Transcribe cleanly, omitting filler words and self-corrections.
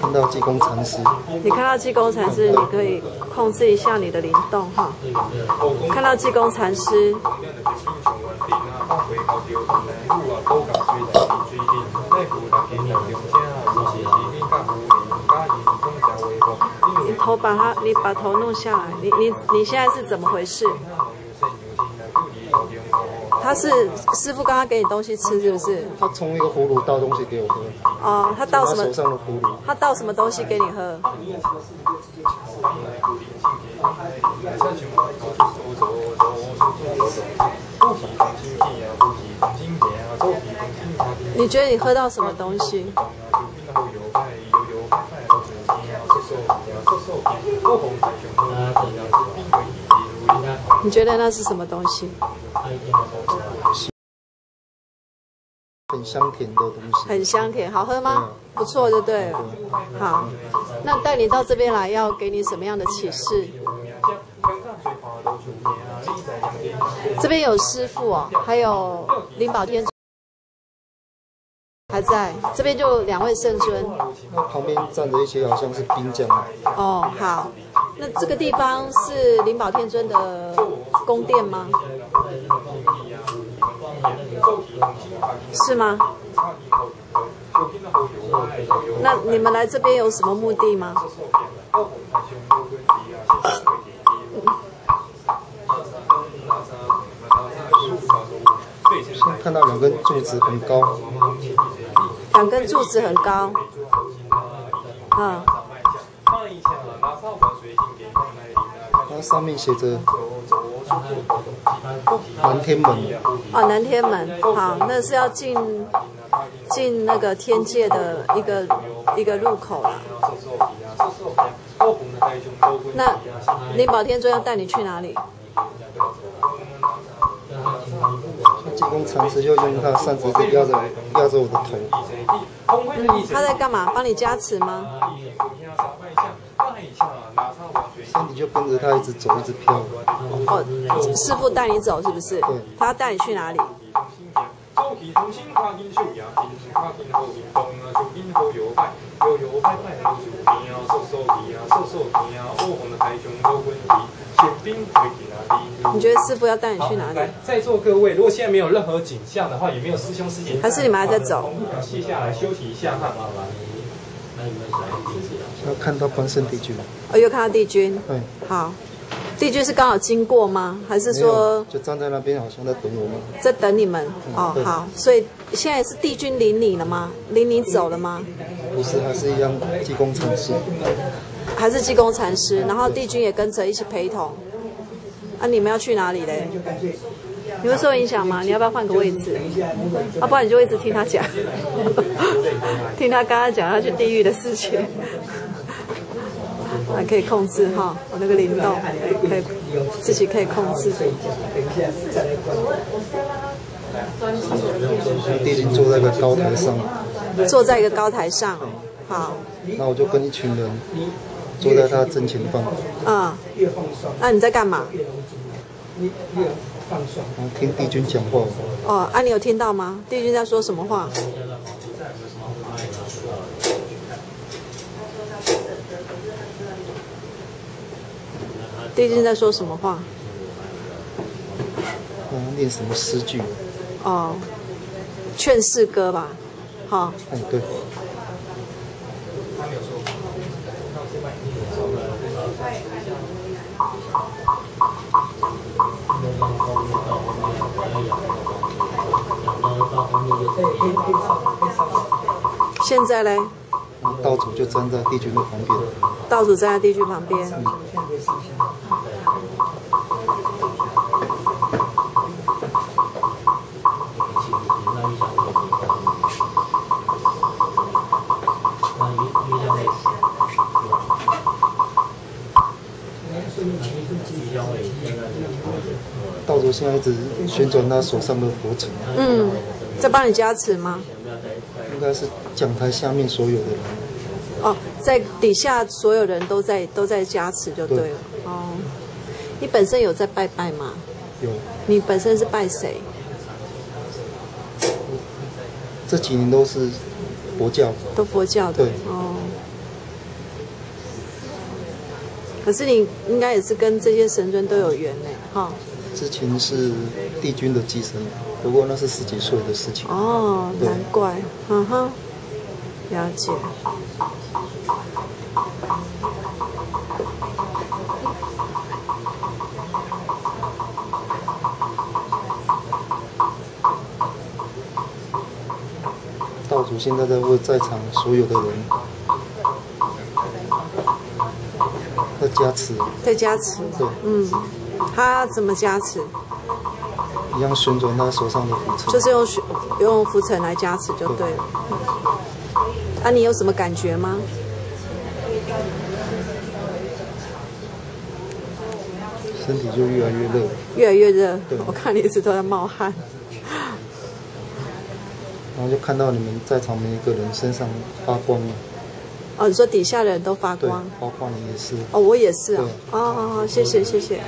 看到济公禅师，你看到济公禅师，你可以控制一下你的灵动哈。看到济公禅师，你把头弄下来，你现在是怎么回事？ 他是师傅刚刚给你东西吃，是不是？他从一个葫芦倒东西给我喝。哦，他倒什么？手上的葫芦。他倒什么东西给你喝？你觉得你喝到什么东西？ 你觉得那是什么东西？很香甜的东西。很香甜，好喝吗？不错，就对了。好，那带你到这边来，要给你什么样的启示？这边有师父哦，还有灵宝天主还在，这边就两位圣尊。那旁边站着一些好像是兵将。哦，好。 那这个地方是灵宝天尊的宫殿吗？是吗？那你们来这边有什么目的吗？先看到两根柱子很高。两根柱子很高。嗯。 它上面写着南天门。哦，南天门，好，那是要进那个天界的一个入口了。那灵宝天尊要带你去哪里？济公禅师就用他的扇子压着我的头。他在干嘛？帮你加持吗？ 身体就跟着他一直走，一直飘。哦，师父带你走是不是？对。他带你去哪里？你觉得师父要带你去哪里？在座各位，如果现在没有任何景象的话，也没有师兄师姐，还是你们还在走？卸下来休息一下，看好吧。 要看到观世帝君，哦，又看到帝君，对，好，帝君是刚好经过吗？还是说就站在那边，好像在等我们，在等你们、嗯、哦，好，所以现在是帝君领你了吗？领你走了吗？不是，还是一样济公禅师，还是济公禅师，然后帝君也跟着一起陪同。啊，你们要去哪里嘞？ 你会受影响吗？你要不要换个位置？啊，不然你就一直听他讲，听他刚刚讲他去地狱的事情，还可以控制哈，我那个灵动可以自己可以控制。帝君坐在一个高台上，坐在一个高台上，好。那我就跟一群人坐在他正前方。啊、嗯，那你在干嘛？ 听帝君讲话。哦，啊，你有听到吗？帝君在说什么话？帝君在说什么话？念什么诗句？哦，劝世歌吧。好、哦。哎，对。 现在嘞，道主就站在帝君的旁边。道主站在帝君旁边。嗯、道主现在一直旋转他手上的佛尘。嗯，在帮你加持吗？ 应该是讲台下面所有的人哦，在底下所有人都在加持就对了对哦。你本身有在拜拜吗？有。你本身是拜谁？这几年都是佛教，都佛教的。对，哦。可是你应该也是跟这些神尊都有缘呢，哈。之前是帝君的寄生，不过那是十几岁的事情。哦，难怪，嗯哼，了解。 道主现在在为在场所有的人在加持，在加持，对，嗯，他怎么加持？一样旋转他手上的浮尘，就是用浮尘来加持就对了。对啊，你有什么感觉吗？身体就越来越热，越来越热。我看你一直都在冒汗。 然后就看到你们在场每一个人身上发光了。哦，你说底下的人都发光，包括你也是。哦，我也是啊。哦，谢谢谢谢。